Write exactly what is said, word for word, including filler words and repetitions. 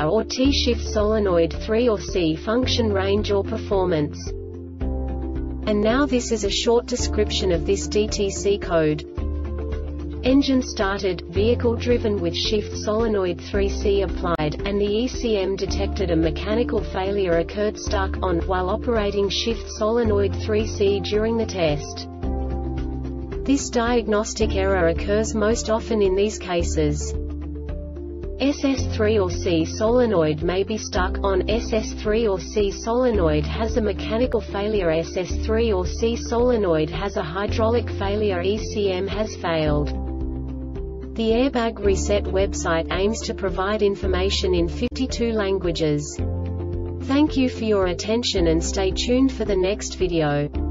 A or T shift solenoid three or C function range or performance. And now this is a short description of this D T C code. Engine started, vehicle driven with shift solenoid three C applied, and the E C M detected a mechanical failure occurred stuck on, while operating shift solenoid three C during the test. This diagnostic error occurs most often in these cases. S S three or C solenoid may be stuck on. S S three or C solenoid has a mechanical failure. S S three or C solenoid has a hydraulic failure. E C M has failed. The Airbag Reset website aims to provide information in fifty-two languages. Thank you for your attention and stay tuned for the next video.